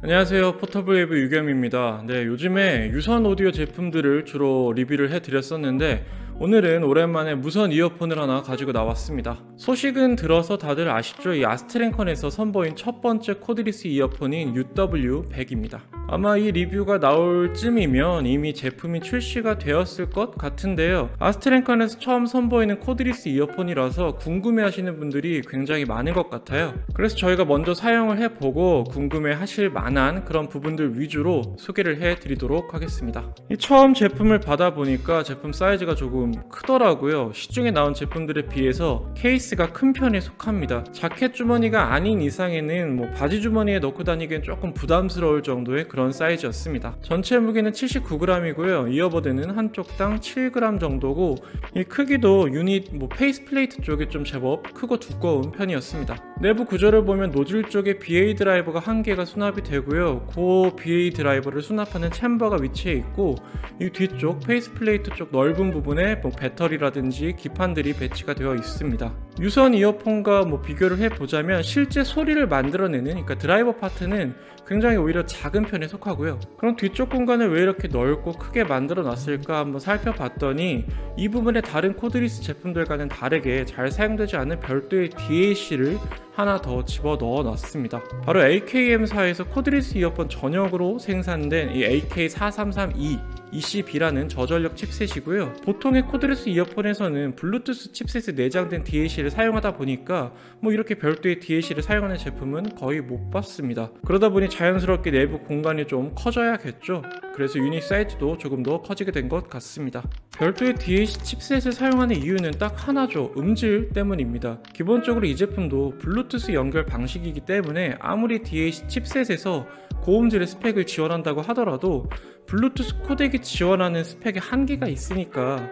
안녕하세요, 포터블웨이브 유겸입니다. 네, 요즘에 유선 오디오 제품들을 주로 리뷰를 해드렸었는데 오늘은 오랜만에 무선 이어폰을 하나 가지고 나왔습니다. 소식은 들어서 다들 아시죠? 이 아스트랭컨에서 선보인 첫 번째 코드리스 이어폰인 UW100입니다. 아마 이 리뷰가 나올 쯤이면 이미 제품이 출시가 되었을 것 같은데요. 아스트랭컨에서 처음 선보이는 코드리스 이어폰이라서 궁금해하시는 분들이 굉장히 많은 것 같아요. 그래서 저희가 먼저 사용을 해보고 궁금해하실 만한 그런 부분들 위주로 소개를 해드리도록 하겠습니다. 이 처음 제품을 받아보니까 제품 사이즈가 조금 크더라고요. 시중에 나온 제품들에 비해서 케이스가 큰 편에 속합니다. 자켓 주머니가 아닌 이상에는 바지 주머니에 넣고 다니기엔 조금 부담스러울 정도의 그런 사이즈였습니다. 전체 무게는 79g이고요 이어버드는 한쪽당 7g 정도고, 이 크기도 유닛 페이스 플레이트 쪽이 좀 제법 크고 두꺼운 편이었습니다. 내부 구조를 보면 노즐 쪽에 BA 드라이버가 한 개가 수납이 되고요, 그 BA 드라이버를 수납하는 챔버가 위치해 있고, 이 뒤쪽 페이스 플레이트 쪽 넓은 부분에 배터리라든지 기판들이 배치가 되어 있습니다. 유선 이어폰과 비교를 해보자면 실제 소리를 만들어내는, 그러니까 드라이버 파트는 굉장히 오히려 작은 편에 속하고요. 그럼 뒤쪽 공간을 왜 이렇게 넓고 크게 만들어 놨을까 한번 살펴봤더니 이 부분에 다른 코드리스 제품들과는 다르게 잘 사용되지 않은 별도의 DAC를 하나 더 집어 넣어 놨습니다. 바로 AKM사에서 코드리스 이어폰 전역으로 생산된 이 AK4332 ECB라는 저전력 칩셋이고요. 보통의 코드리스 이어폰에서는 블루투스 칩셋에 내장된 DAC를 사용하다 보니까 이렇게 별도의 DAC를 사용하는 제품은 거의 못 봤습니다. 그러다 보니 자연스럽게 내부 공간이 좀 커져야겠죠. 그래서 유닛 사이즈도 조금 더 커지게 된 것 같습니다. 별도의 DAC 칩셋을 사용하는 이유는 딱 하나죠. 음질 때문입니다. 기본적으로 이 제품도 블루투스 연결 방식이기 때문에 아무리 DAC 칩셋에서 고음질의 스펙을 지원한다고 하더라도 블루투스 코덱이 지원하는 스펙의 한계가 있으니까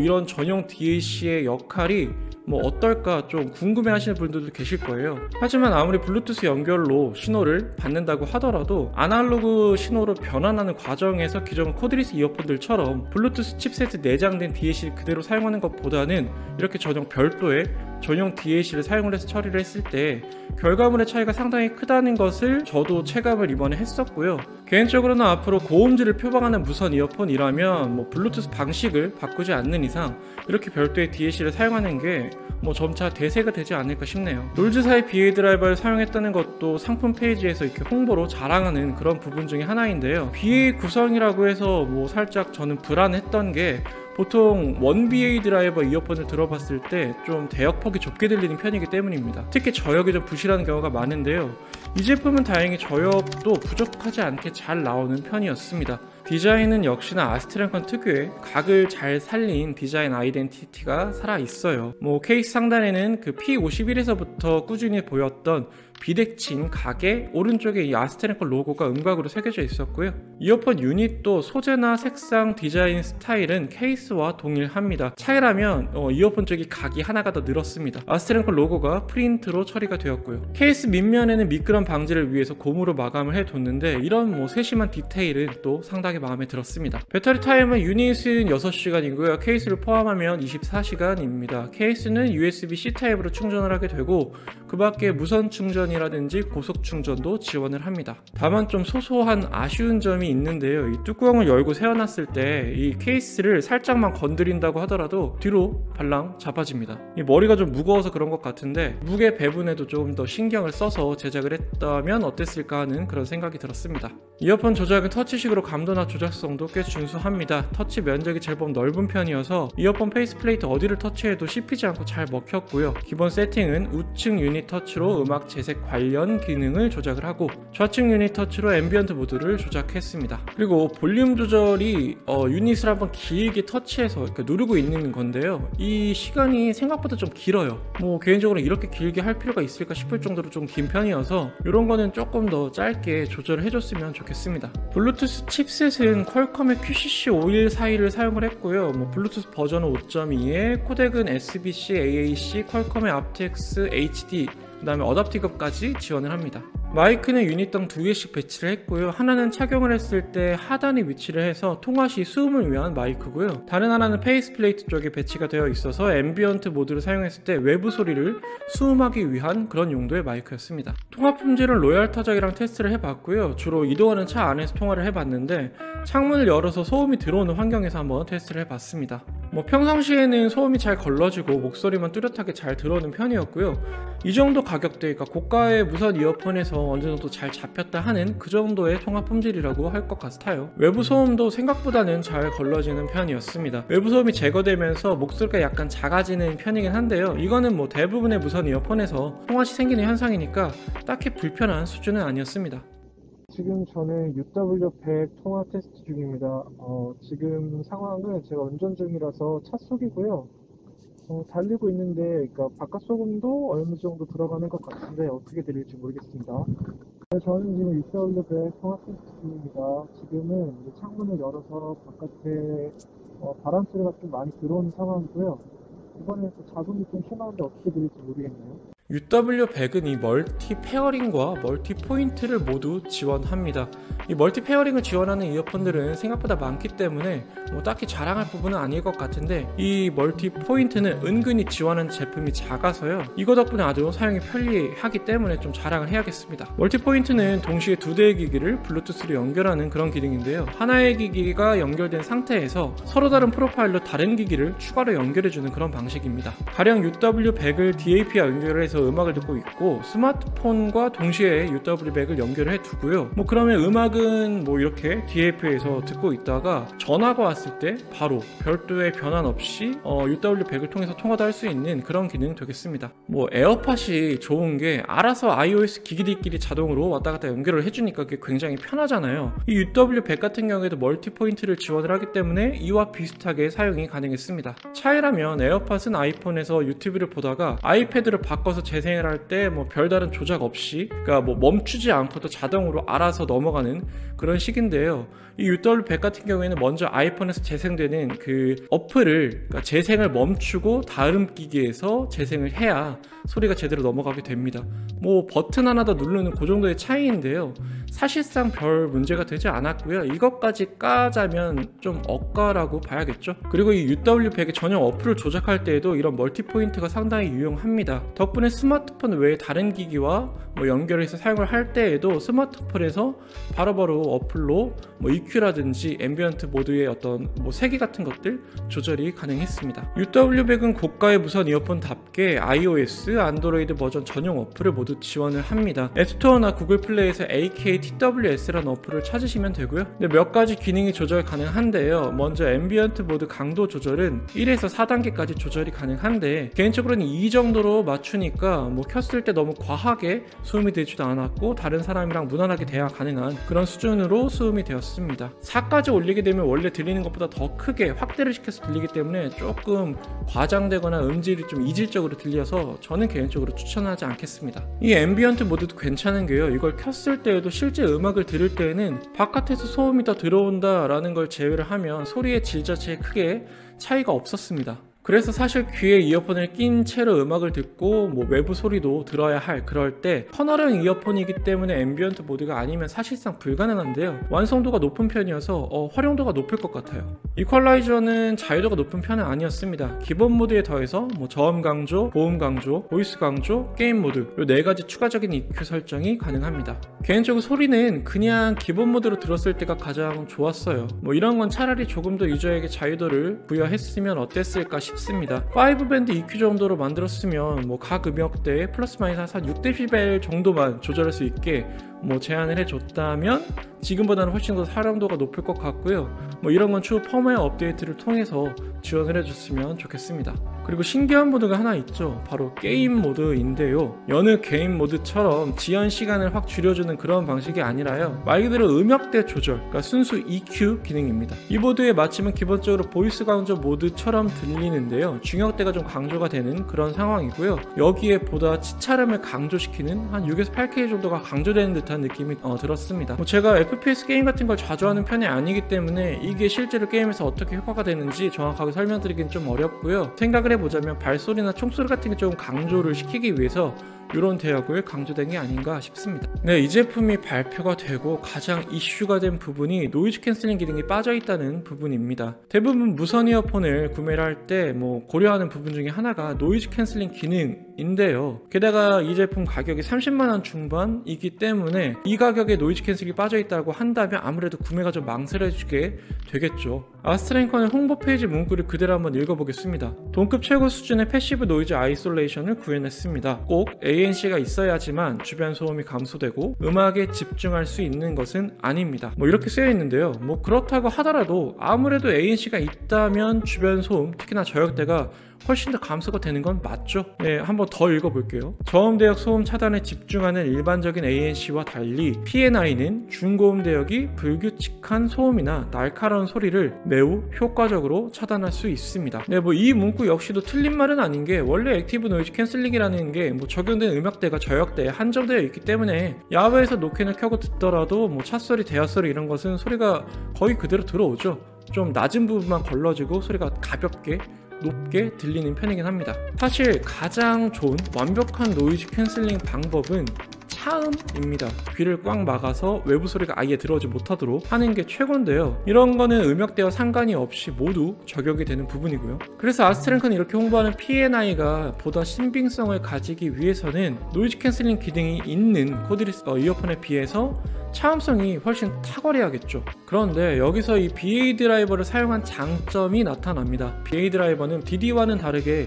이런 전용 DAC의 역할이 어떨까 좀 궁금해 하시는 분들도 계실 거예요. 하지만 아무리 블루투스 연결로 신호를 받는다고 하더라도 아날로그 신호로 변환하는 과정에서 기존 코드리스 이어폰들처럼 블루투스 칩셋에 내장된 DAC를 그대로 사용하는 것보다는 이렇게 전용 DAC를 사용을 해서 처리를 했을 때 결과물의 차이가 상당히 크다는 것을 저도 체감을 이번에 했었고요. 개인적으로는 앞으로 고음질을 표방하는 무선 이어폰이라면 블루투스 방식을 바꾸지 않는 이상 이렇게 별도의 DAC를 사용하는 게 점차 대세가 되지 않을까 싶네요. 롤즈사의 BA 드라이버를 사용했다는 것도 상품 페이지에서 이렇게 홍보로 자랑하는 그런 부분 중에 하나인데요. BA 구성이라고 해서 살짝 저는 불안했던 게, 보통 1BA 드라이버 이어폰을 들어봤을 때 좀 대역폭이 좁게 들리는 편이기 때문입니다. 특히 저역이 좀 부실한 경우가 많은데요. 이 제품은 다행히 저역도 부족하지 않게 잘 나오는 편이었습니다. 디자인은 역시나 아스트랭컨 특유의 각을 잘 살린 디자인 아이덴티티가 살아있어요. 케이스 상단에는 그 P51에서부터 꾸준히 보였던 비대칭 각의 오른쪽에 이 아스트랭컨 로고가 음각으로 새겨져 있었고요. 이어폰 유닛도 소재나 색상, 디자인, 스타일은 케이스와 동일합니다. 차이라면 이어폰 쪽이 각이 하나가 더 늘었습니다. 아스트랭컨 로고가 프린트로 처리가 되었고요. 케이스 밑면에는 미끄럼 방지를 위해서 고무로 마감을 해뒀는데 이런 세심한 디테일은 또 상당히 마음에 들었습니다. 배터리 타임은 유닛은 6시간이고요 케이스를 포함하면 24시간입니다 케이스는 USB-C 타입으로 충전을 하게 되고, 그 밖에 무선 충전이라든지 고속 충전도 지원을 합니다. 다만 좀 소소한 아쉬운 점이 있는데요. 이 뚜껑을 열고 세워놨을 때 이 케이스를 살짝만 건드린다고 하더라도 뒤로 발랑 잡아집니다. 이 머리가 좀 무거워서 그런 것 같은데 무게 배분에도 조금 더 신경을 써서 제작을 했다면 어땠을까 하는 그런 생각이 들었습니다. 이어폰 조작은 터치식으로 감도나 조작성도 꽤 준수합니다. 터치 면적이 제법 넓은 편이어서 이어폰 페이스플레이트 어디를 터치해도 씹히지 않고 잘 먹혔고요. 기본 세팅은 우측 유닛 터치로 음악 재색 관련 기능을 조작을 하고, 좌측 유닛 터치로 앰비언트 모드를 조작했습니다. 그리고 볼륨 조절이 유닛을 한번 길게 터치해서 누르고 있는 건데요. 이 시간이 생각보다 좀 길어요. 개인적으로 이렇게 길게 할 필요가 있을까 싶을 정도로 좀 긴 편이어서 이런 거는 조금 더 짧게 조절을 해줬으면 좋겠습니다. 블루투스 칩셋은 퀄컴의 QCC514를 사용을 했고요. 블루투스 버전은 5.2에 코덱은 SBC, AAC, 퀄컴의 aptX HD, 그 다음에 어댑티급까지 지원을 합니다. 마이크는 유닛당 2개씩 배치를 했고요. 하나는 착용을 했을 때 하단에 위치를 해서 통화시 수음을 위한 마이크고요. 다른 하나는 페이스플레이트 쪽에 배치가 되어 있어서 앰비언트 모드를 사용했을 때 외부 소리를 수음하기 위한 그런 용도의 마이크였습니다. 통화 품질은 로얄 타작이랑 테스트를 해봤고요. 주로 이동하는 차 안에서 통화를 해봤는데 창문을 열어서 소음이 들어오는 환경에서 한번 테스트를 해봤습니다. 평상시에는 소음이 잘 걸러지고 목소리만 뚜렷하게 잘 들어오는 편이었고요. 이 정도 가격대니까 고가의 무선 이어폰에서 어느 정도 잘 잡혔다 하는 그 정도의 통화 품질이라고 할 것 같아요. 외부 소음도 생각보다는 잘 걸러지는 편이었습니다. 외부 소음이 제거되면서 목소리가 약간 작아지는 편이긴 한데요. 이거는 대부분의 무선 이어폰에서 통화 시 생기는 현상이니까 딱히 불편한 수준은 아니었습니다. 지금 저는 UW100 통화 테스트 중입니다. 지금 상황은 제가 운전 중이라서 차 속이고요. 달리고 있는데, 그러니까 바깥 소음도 어느 정도 들어가는 것 같은데 어떻게 들릴지 모르겠습니다. 저는 지금 UW100 통화 테스트 중입니다. 지금은 이제 창문을 열어서 바깥에 바람 소리가 좀 많이 들어오는 상황이고요. 이번에 또 자동이 좀 심한데 어떻게 들릴지 모르겠네요. UW100은 이 멀티 페어링과 멀티 포인트를 모두 지원합니다. 이 멀티 페어링을 지원하는 이어폰들은 생각보다 많기 때문에 딱히 자랑할 부분은 아닐 것 같은데, 이 멀티 포인트는 은근히 지원하는 제품이 작아서요. 이거 덕분에 아주 사용이 편리하기 때문에 좀 자랑을 해야겠습니다. 멀티 포인트는 동시에 두 대의 기기를 블루투스로 연결하는 그런 기능인데요. 하나의 기기가 연결된 상태에서 서로 다른 프로파일로 다른 기기를 추가로 연결해주는 그런 방식입니다. 가령 UW100을 DAP와 연결해서 음악을 듣고 있고, 스마트폰과 동시에 UW100을 연결해 두고요. 그러면 음악은 이렇게 DAP에서 듣고 있다가 전화가 왔을 때 바로 별도의 변환 없이 UW100을 통해서 통화도 할 수 있는 그런 기능이 되겠습니다. 에어팟이 좋은 게 알아서 iOS 기기들끼리 자동으로 왔다 갔다 연결을 해주니까 그게 굉장히 편하잖아요. 이 UW100 같은 경우에도 멀티 포인트를 지원을 하기 때문에 이와 비슷하게 사용이 가능했습니다. 차이라면 에어팟은 아이폰에서 유튜브를 보다가 아이패드를 바꿔서 재생을 할 때 별다른 조작 없이, 그러니까 멈추지 않고도 자동으로 알아서 넘어가는 그런 식인데요. 이 UW100 같은 경우에는 먼저 아이폰에서 재생되는 그 어플을, 그러니까 재생을 멈추고 다음 기기에서 재생을 해야 소리가 제대로 넘어가게 됩니다. 버튼 하나 더 누르는 그 정도의 차이인데요. 사실상 별 문제가 되지 않았고요. 이것까지 까자면 좀 억까라고 봐야겠죠. 그리고 이 UW100의 전용 어플을 조작할 때에도 이런 멀티 포인트가 상당히 유용합니다. 덕분에 스마트폰 외에 다른 기기와 연결해서 사용을 할 때에도 스마트폰에서 바로바로 어플로 EQ라든지 앰비언트 모드의 어떤 세기 같은 것들 조절이 가능했습니다. UW100은 고가의 무선 이어폰답게 iOS, 안드로이드 버전 전용 어플을 모두 지원을 합니다. 앱스토어나 구글 플레이에서 AKTWS라는 어플을 찾으시면 되고요. 근데 몇 가지 기능이 조절 가능한데요. 먼저 앰비언트 모드 강도 조절은 1에서 4단계까지 조절이 가능한데, 개인적으로는 이 정도로 맞추니까 켰을 때 너무 과하게 수음이 되지도 않았고 다른 사람이랑 무난하게 대화 가능한 그런 수준으로 수음이 되었습니다. 4까지 올리게 되면 원래 들리는 것보다 더 크게 확대를 시켜서 들리기 때문에 조금 과장되거나 음질이 좀 이질적으로 들려서 저는 개인적으로 추천하지 않겠습니다. 이 앰비언트 모드도 괜찮은 게요, 이걸 켰을 때에도 실제 음악을 들을 때에는 바깥에서 소음이 더 들어온다 라는 걸 제외를 하면 소리의 질 자체에 크게 차이가 없었습니다. 그래서 사실 귀에 이어폰을 낀 채로 음악을 듣고 외부 소리도 들어야 할 그럴 때 커널형 이어폰이기 때문에 앰비언트 모드가 아니면 사실상 불가능한데요. 완성도가 높은 편이어서 활용도가 높을 것 같아요. 이퀄라이저는 자유도가 높은 편은 아니었습니다. 기본 모드에 더해서 저음 강조, 고음 강조, 보이스 강조, 게임 모드, 요 4가지 추가적인 EQ 설정이 가능합니다. 개인적으로 소리는 그냥 기본 모드로 들었을 때가 가장 좋았어요. 이런 건 차라리 조금 더 유저에게 자유도를 부여했으면 어땠을까 싶습니다. 5밴드 EQ 정도로 만들었으면 각 음역대에 플러스 마이너스 한 6dB 정도만 조절할 수 있게 제한을 해줬다면 지금보다는 훨씬 더 활용도가 높을 것 같고요. 이런 건 추후 펌웨어 업데이트를 통해서 지원을 해줬으면 좋겠습니다. 그리고 신기한 모드가 하나 있죠. 바로 게임 모드인데요. 여느 게임 모드처럼 지연 시간을 확 줄여주는 그런 방식이 아니라요, 말 그대로 음역대 조절, 그러니까 순수 EQ 기능입니다. 이 모드의 마침은 기본적으로 보이스 강조 모드처럼 들리는데요, 중역대가 좀 강조가 되는 그런 상황이고요. 여기에 보다 치찰음을 강조시키는 한 6에서 8K 정도가 강조되는 듯한 느낌이 들었습니다. 제가 FPS 게임 같은 걸 자주 하는 편이 아니기 때문에 이게 실제로 게임에서 어떻게 효과가 되는지 정확하게 설명드리긴 좀 어렵고요. 생각을 해보자면 발소리나 총소리 같은 게 조금 강조를 시키기 위해서 이런 대역을 강조된 게 아닌가 싶습니다. 네, 이 제품이 발표가 되고 가장 이슈가 된 부분이 노이즈 캔슬링 기능이 빠져있다는 부분입니다. 대부분 무선 이어폰을 구매를 할 때 뭐 고려하는 부분 중에 하나가 노이즈 캔슬링 기능인데요, 게다가 이 제품 가격이 30만원 중반이기 때문에 이 가격에 노이즈 캔슬링이 빠져있다고 한다면 아무래도 구매가 좀 망설여지게 되겠죠. 아스트랭컨의 홍보 페이지 문구를 그대로 한번 읽어보겠습니다. 동급 최고 수준의 패시브 노이즈 아이솔레이션을 구현했습니다. 꼭 ANC가 있어야지만 주변 소음이 감소되고 음악에 집중할 수 있는 것은 아닙니다. 뭐 이렇게 쓰여 있는데요, 뭐 그렇다고 하더라도 아무래도 ANC가 있다면 주변 소음, 특히나 저역대가 훨씬 더 감소가 되는 건 맞죠? 네, 한번 더 읽어볼게요. 저음 대역 소음 차단에 집중하는 일반적인 ANC와 달리 PNI는 중고음 대역이 불규칙한 소음이나 날카로운 소리를 매우 효과적으로 차단할 수 있습니다. 네, 뭐 이 문구 역시도 틀린 말은 아닌 게, 원래 액티브 노이즈 캔슬링이라는 게 뭐 적용된 음역대가 저역대에 한정되어 있기 때문에 야외에서 노캔을 켜고 듣더라도 뭐 찻소리, 대화소리 이런 것은 소리가 거의 그대로 들어오죠. 좀 낮은 부분만 걸러지고 소리가 가볍게 높게 들리는 편이긴 합니다. 사실 가장 좋은 완벽한 노이즈 캔슬링 방법은 차음입니다. 귀를 꽉 막아서 외부 소리가 아예 들어오지 못하도록 하는 게 최고인데요, 이런 거는 음역대와 상관이 없이 모두 적용이 되는 부분이고요. 그래서 아스트랭컨이 이렇게 홍보하는 P&I가 보다 신빙성을 가지기 위해서는 노이즈 캔슬링 기능이 있는 코드리스 이어폰에 비해서 차음성이 훨씬 탁월해야겠죠. 그런데 여기서 이 BA 드라이버를 사용한 장점이 나타납니다. BA 드라이버는 DD와는 다르게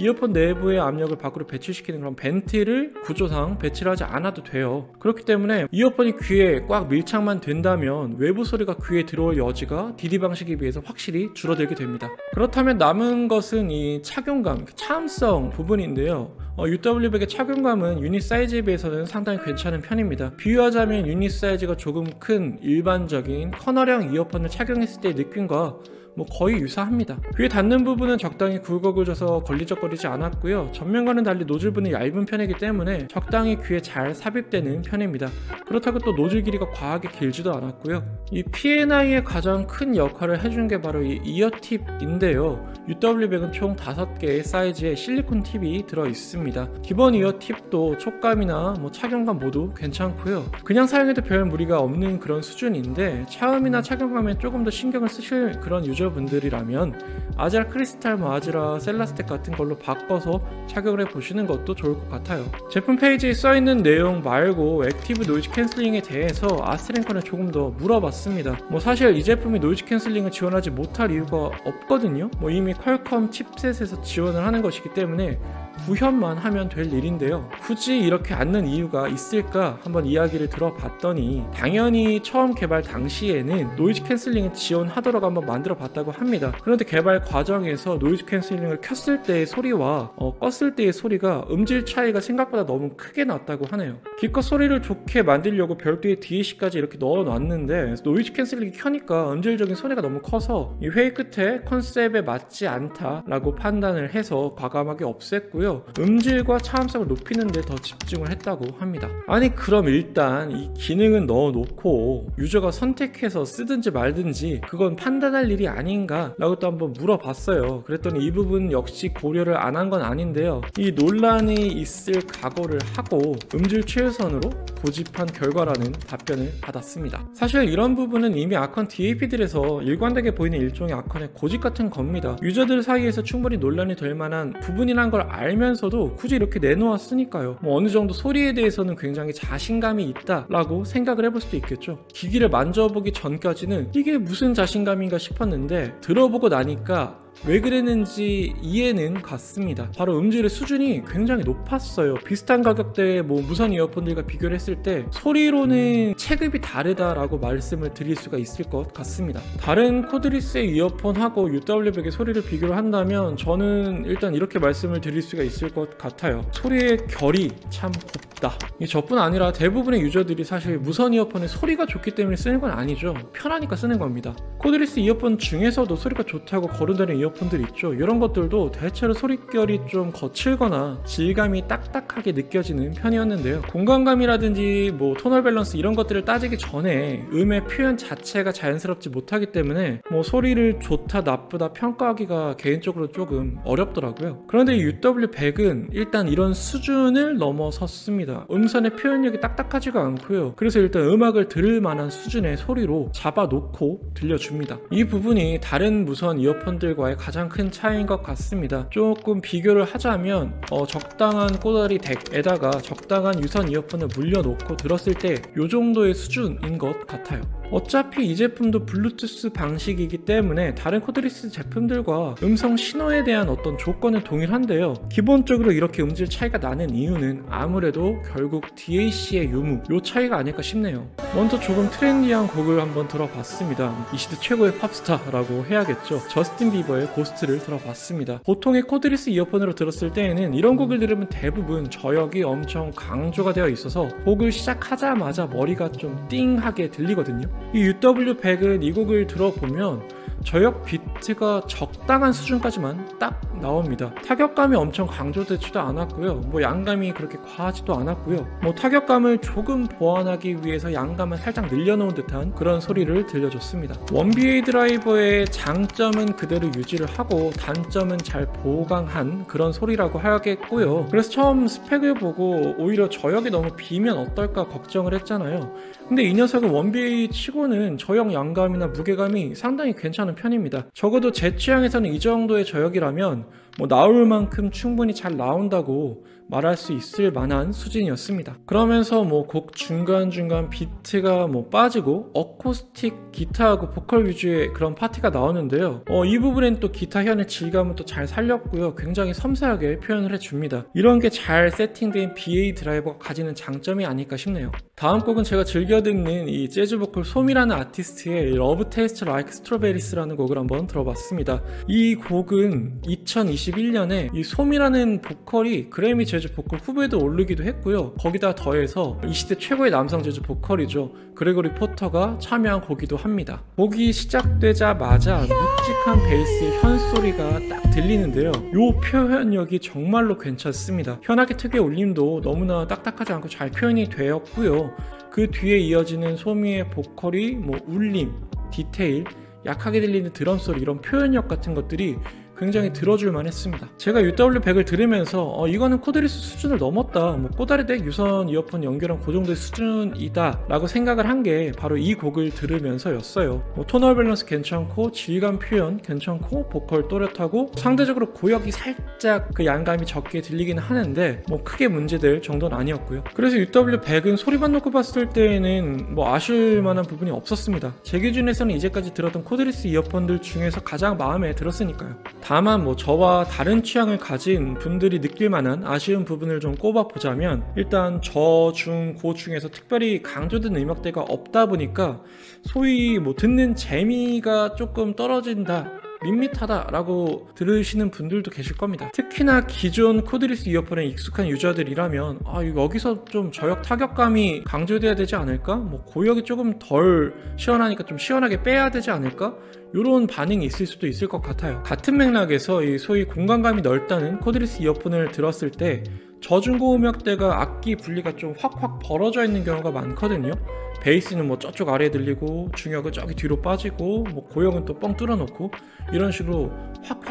이어폰 내부의 압력을 밖으로 배출시키는 그런 벤트를 구조상 배치를 하지 않아도 돼요. 그렇기 때문에 이어폰이 귀에 꽉 밀착만 된다면 외부 소리가 귀에 들어올 여지가 DD 방식에 비해서 확실히 줄어들게 됩니다. 그렇다면 남은 것은 이 착용감, 차음성 부분인데요, UW100의 착용감은 유닛 사이즈에 비해서는 상당히 괜찮은 편입니다. 비유하자면 유닛 사이즈가 조금 큰 일반적인 커너형 이어폰을 착용했을 때의 느낌과 뭐 거의 유사합니다. 귀에 닿는 부분은 적당히 굵어져서 걸리적거리지 않았고요, 전면과는 달리 노즐분이 얇은 편이기 때문에 적당히 귀에 잘 삽입되는 편입니다. 그렇다고 또 노즐 길이가 과하게 길지도 않았고요. 이 P&I의 가장 큰 역할을 해준 게 바로 이 이어팁인데요, UW100은 총 5개의 사이즈의 실리콘 팁이 들어있습니다. 기본 이어팁도 촉감이나 뭐 착용감 모두 괜찮고요, 그냥 사용해도 별 무리가 없는 그런 수준인데, 차음이나 착용감에 조금 더 신경을 쓰실 그런 유저분들이라면 아즈라 크리스탈, 뭐 아즈라 셀라스텍 같은 걸로 바꿔서 착용을 해보시는 것도 좋을 것 같아요. 제품 페이지에 써있는 내용 말고 액티브 노이즈 캔슬링에 대해서 아스트랭컨에 조금 더 물어봤습니다. 뭐 사실 이 제품이 노이즈 캔슬링을 지원하지 못할 이유가 없거든요. 뭐 이미 퀄컴 칩셋에서 지원을 하는 것이기 때문에 구현만 하면 될 일인데요, 굳이 이렇게 않는 이유가 있을까 한번 이야기를 들어봤더니, 당연히 처음 개발 당시에는 노이즈 캔슬링을 지원하도록 한번 만들어 봤다고 합니다. 그런데 개발 과정에서 노이즈 캔슬링을 켰을 때의 소리와 껐을 때의 소리가 음질 차이가 생각보다 너무 크게 났다고 하네요. 기껏 소리를 좋게 만들려고 별도의 DAC까지 이렇게 넣어놨는데 노이즈 캔슬링이 켜니까 음질적인 소리가 너무 커서 이 회의 끝에 컨셉에 맞지 않다라고 판단을 해서 과감하게 없앴고요, 음질과 차음성을 높이는 데 더 집중을 했다고 합니다. 아니 그럼 일단 이 기능은 넣어놓고 유저가 선택해서 쓰든지 말든지 그건 판단할 일이 아닌가 라고 또 한번 물어봤어요. 그랬더니 이 부분 역시 고려를 안 한 건 아닌데요, 이 논란이 있을 각오를 하고 음질 최우선으로 고집한 결과라는 답변을 받았습니다. 사실 이런 부분은 이미 아컨 DAP들에서 일관되게 보이는 일종의 아컨의 고집 같은 겁니다. 유저들 사이에서 충분히 논란이 될 만한 부분이란 걸 알면서도 굳이 이렇게 내놓았으니까요. 뭐 어느 정도 소리에 대해서는 굉장히 자신감이 있다라고 생각을 해볼 수도 있겠죠. 기기를 만져보기 전까지는 이게 무슨 자신감인가 싶었는데 들어보고 나니까 왜 그랬는지 이해는 갔습니다. 바로 음질의 수준이 굉장히 높았어요. 비슷한 가격대의 뭐 무선 이어폰들과 비교를 했을 때 소리로는 체급이 다르다라고 말씀을 드릴 수가 있을 것 같습니다. 다른 코드리스의 이어폰하고 UW100의 소리를 비교를 한다면 저는 일단 이렇게 말씀을 드릴 수가 있을 것 같아요. 소리의 결이 참 곱다. 저뿐 아니라 대부분의 유저들이 사실 무선 이어폰의 소리가 좋기 때문에 쓰는 건 아니죠. 편하니까 쓰는 겁니다. 코드리스 이어폰 중에서도 소리가 좋다고 거론되는 이어폰들 있죠. 이런 것들도 대체로 소릿결이 좀 거칠거나 질감이 딱딱하게 느껴지는 편이었는데요. 공간감이라든지 뭐 토널 밸런스 이런 것들을 따지기 전에 음의 표현 자체가 자연스럽지 못하기 때문에 뭐 소리를 좋다 나쁘다 평가하기가 개인적으로 조금 어렵더라고요. 그런데 UW100은 일단 이런 수준을 넘어섰습니다. 음선의 표현력이 딱딱하지가 않고요. 그래서 일단 음악을 들을 만한 수준의 소리로 잡아놓고 들려줍니다. 이 부분이 다른 무선 이어폰들과의 가장 큰 차이인 것 같습니다. 조금 비교를 하자면 적당한 꼬다리 덱에다가 적당한 유선 이어폰을 물려놓고 들었을 때 이 정도의 수준인 것 같아요. 어차피 이 제품도 블루투스 방식이기 때문에 다른 코드리스 제품들과 음성 신호에 대한 어떤 조건은 동일한데요, 기본적으로 이렇게 음질 차이가 나는 이유는 아무래도 결국 DAC의 유무, 이 차이가 아닐까 싶네요. 먼저 조금 트렌디한 곡을 한번 들어봤습니다. 이 시대 최고의 팝스타라고 해야겠죠. 저스틴 비버의 고스트를 들어봤습니다. 보통의 코드리스 이어폰으로 들었을 때에는 이런 곡을 들으면 대부분 저역이 엄청 강조가 되어 있어서 곡을 시작하자마자 머리가 좀 띵하게 들리거든요. 이 UW100은 이 곡을 들어보면 저역 비트가 적당한 수준까지만 딱 나옵니다. 타격감이 엄청 강조되지도 않았고요, 뭐 양감이 그렇게 과하지도 않았고요, 뭐 타격감을 조금 보완하기 위해서 양감을 살짝 늘려놓은 듯한 그런 소리를 들려줬습니다. 1BA 드라이버의 장점은 그대로 유지를 하고 단점은 잘 보강한 그런 소리라고 하겠고요. 그래서 처음 스펙을 보고 오히려 저역이 너무 비면 어떨까 걱정을 했잖아요. 근데 이 녀석은 1BA 치고는 저역 양감이나 무게감이 상당히 괜찮은 편입니다. 적어도 제 취향에서는 이 정도의 저역이라면 뭐 나올 만큼 충분히 잘 나온다고 말할 수 있을 만한 수준이었습니다. 그러면서 뭐 곡 중간중간 비트가 뭐 빠지고 어쿠스틱 기타하고 보컬 위주의 그런 파티가 나오는데요, 이 부분엔 또 기타 현의 질감은 또 잘 살렸고요. 굉장히 섬세하게 표현을 해줍니다. 이런 게 잘 세팅된 BA 드라이버가 가지는 장점이 아닐까 싶네요. 다음 곡은 제가 즐겨 듣는 이 재즈 보컬 솜이라는 아티스트의 러브 테이스트 라이크 스트로베리스라는 곡을 한번 들어봤습니다. 이 곡은 2021년에 이 솜이라는 보컬이 그래미 재즈 보컬 후보에도 오르기도 했고요. 거기다 더해서 이 시대 최고의 남성 재즈 보컬이죠, 그레고리 포터가 참여한 곡이기도 합니다. 곡이 시작되자마자 묵직한 베이스의 현소리가 딱 들리는데요, 이 표현력이 정말로 괜찮습니다. 현악기 특유의 울림도 너무나 딱딱하지 않고 잘 표현이 되었고요. 그 뒤에 이어지는 소미의 보컬이 뭐 울림, 디테일, 약하게 들리는 드럼 소리, 이런 표현력 같은 것들이 굉장히 들어줄만 했습니다. 제가 UW100을 들으면서 이거는 코드리스 수준을 넘었다, 뭐 꼬다리덱 유선 이어폰 연결한 그 정도의 수준이다 라고 생각을 한 게 바로 이 곡을 들으면서였어요. 뭐 토널 밸런스 괜찮고 질감 표현 괜찮고 보컬 또렷하고 상대적으로 고역이 살짝 그 양감이 적게 들리긴 하는데 뭐 크게 문제될 정도는 아니었고요. 그래서 UW100은 소리만 놓고 봤을 때에는 뭐 아쉬울 만한 부분이 없었습니다. 제 기준에서는 이제까지 들었던 코드리스 이어폰들 중에서 가장 마음에 들었으니까요. 다만 뭐 저와 다른 취향을 가진 분들이 느낄 만한 아쉬운 부분을 좀 꼽아보자면, 일단 저, 중, 고 중에서 특별히 강조된 음역대가 없다 보니까 소위 뭐 듣는 재미가 조금 떨어진다, 밋밋하다 라고 들으시는 분들도 계실 겁니다. 특히나 기존 코드리스 이어폰에 익숙한 유저들이라면 여기서 좀 저역 타격감이 강조돼야 되지 않을까? 뭐 고역이 조금 덜 시원하니까 좀 시원하게 빼야 되지 않을까? 이런 반응이 있을 수도 있을 것 같아요. 같은 맥락에서 이 소위 공간감이 넓다는 코드리스 이어폰을 들었을 때 저중고 음역대가 악기 분리가 좀 확확 벌어져 있는 경우가 많거든요. 베이스는 뭐 저쪽 아래에 들리고 중역은 저기 뒤로 빠지고 뭐 고역은 또 뻥 뚫어놓고 이런 식으로 확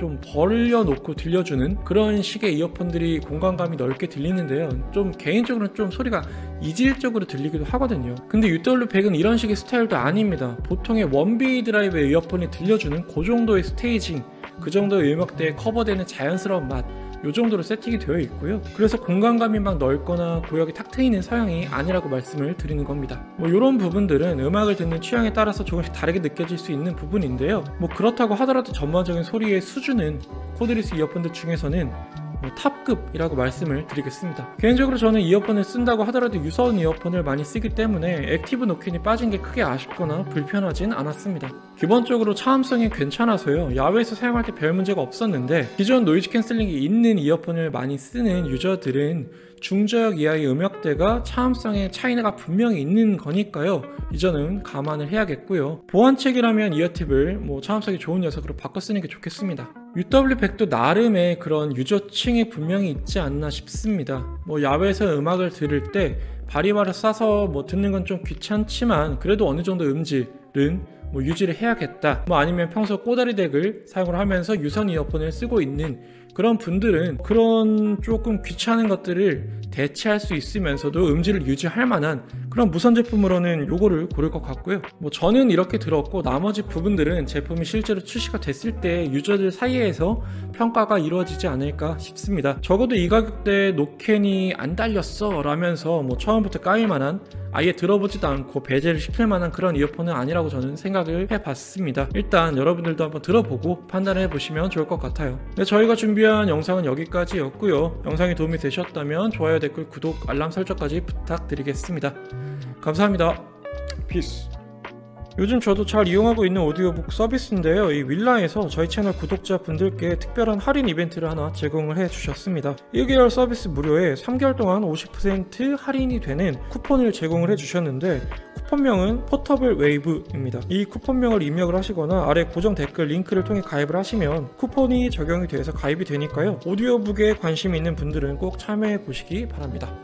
좀 벌려놓고 들려주는 그런 식의 이어폰들이 공간감이 넓게 들리는데요, 좀 개인적으로는 좀 소리가 이질적으로 들리기도 하거든요. 근데 UW100은 이런 식의 스타일도 아닙니다. 보통의 1BA 드라이브의 이어폰이 들려주는 그 정도의 스테이징, 그 정도의 음역대에 커버되는 자연스러운 맛, 이 정도로 세팅이 되어 있고요. 그래서 공간감이 막 넓거나 고역이 탁 트이는 서양이 아니라고 말씀을 드리는 겁니다. 뭐 이런 부분들은 음악을 듣는 취향에 따라서 조금씩 다르게 느껴질 수 있는 부분인데요, 뭐 그렇다고 하더라도 전반적인 소리의 수준은 코드리스 이어폰들 중에서는 탑급이라고 말씀을 드리겠습니다. 개인적으로 저는 이어폰을 쓴다고 하더라도 유선 이어폰을 많이 쓰기 때문에 액티브 노킨이 빠진 게 크게 아쉽거나 불편하진 않았습니다. 기본적으로 차음성이 괜찮아서요, 야외에서 사용할 때 별 문제가 없었는데, 기존 노이즈 캔슬링이 있는 이어폰을 많이 쓰는 유저들은 중저역 이하의 음역대가 차음성의 차이가 분명히 있는 거니까요, 이 점은 감안을 해야겠고요. 보완책이라면 이어팁을 차음성이 좋은 녀석으로 바꿔 쓰는 게 좋겠습니다. UW100도 나름의 그런 유저층이 분명히 있지 않나 싶습니다. 야외에서 음악을 들을 때 바리바리 싸서 듣는 건 좀 귀찮지만 그래도 어느 정도 음질은 유지를 해야겠다, 아니면 평소 꼬다리 덱을 사용을 하면서 유선 이어폰을 쓰고 있는 그런 분들은 그런 조금 귀찮은 것들을 대체할 수 있으면서도 음질을 유지할 만한 그런 무선 제품으로는 요거를 고를 것 같고요. 저는 이렇게 들었고, 나머지 부분들은 제품이 실제로 출시가 됐을 때 유저들 사이에서 평가가 이루어지지 않을까 싶습니다. 적어도 이 가격대에 노캔이 안 달렸어 라면서 처음부터 까일만한, 아예 들어보지도 않고 배제를 시킬 만한 그런 이어폰은 아니라고 저는 생각을 해봤습니다. 일단 여러분들도 한번 들어보고 판단을 해보시면 좋을 것 같아요. 네, 저희가 준비한 영상은 여기까지였고요. 영상이 도움이 되셨다면 좋아요, 댓글, 구독, 알람 설정까지 부탁드리겠습니다. 감사합니다. 피스. 요즘 저도 잘 이용하고 있는 오디오북 서비스인데요, 이 윌라에서 저희 채널 구독자분들께 특별한 할인 이벤트를 하나 제공을 해주셨습니다. 1개월 서비스 무료에 3개월 동안 50% 할인이 되는 쿠폰을 제공을 해주셨는데, 쿠폰명은 포터블웨이브입니다. 이 쿠폰명을 입력을 하시거나 아래 고정 댓글 링크를 통해 가입을 하시면 쿠폰이 적용이 돼서 가입이 되니까요, 오디오북에 관심 있는 분들은 꼭 참여해 보시기 바랍니다.